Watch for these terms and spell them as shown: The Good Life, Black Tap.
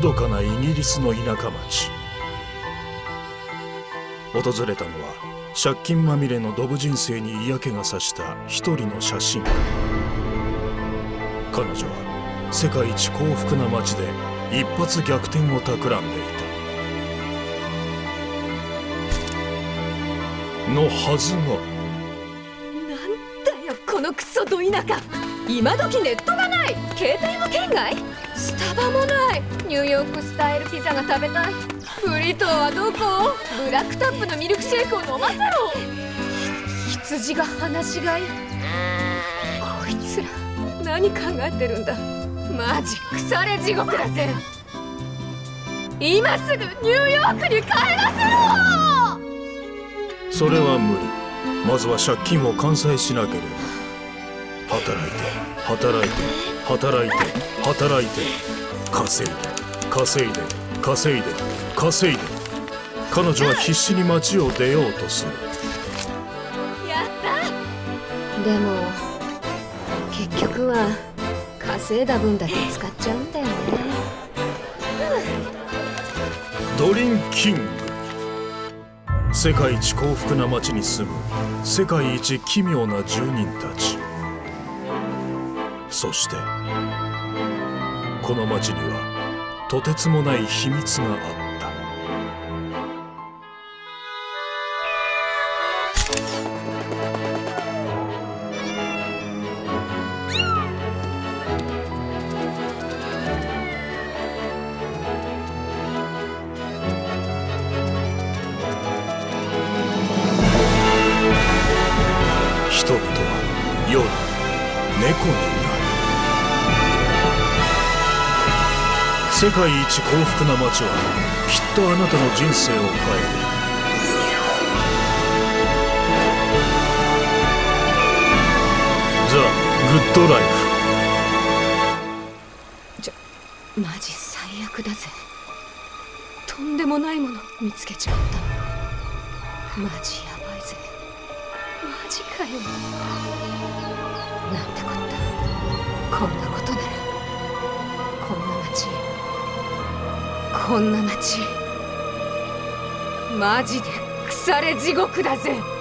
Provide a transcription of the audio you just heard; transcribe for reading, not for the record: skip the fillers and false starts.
のどかなイギリスの田舎町。訪れたのは借金まみれのドブ人生に嫌気がさした一人の写真家。彼女は世界一幸福な町で一発逆転を企んでいたのはずが。なんだよこのクソど田舎。今時ネットがない、携帯も圏外、スタバもない。ニューヨークスタイルピザが食べたい。ブリトーはどこ？ブラックタップのミルクシェイクを飲ませろ。羊が放し飼い。こいつら何考えてるんだ。マジ腐れ地獄だぜ。今すぐニューヨークに帰らせろ。それは無理。まずは借金を完済しなければ。働いて働いて働いて働いて、稼いで稼いで稼いで稼いで。彼女は必死に街を出ようとする。やった。でも結局は稼いだ分だけ使っちゃうんだよね。ドリンキング。世界一幸福な街に住む世界一奇妙な住人たち。そしてこの街にはとてつもない秘密があった。人々は夜、猫に。世界一幸福な街はきっとあなたの人生を変える。ザ・グッドライフ。マジ最悪だぜ。とんでもないもの見つけちまった。マジやばいぜ。マジかよ。なんてこった。こんなことならこんな街。こんな街マジで腐れ地獄だぜ。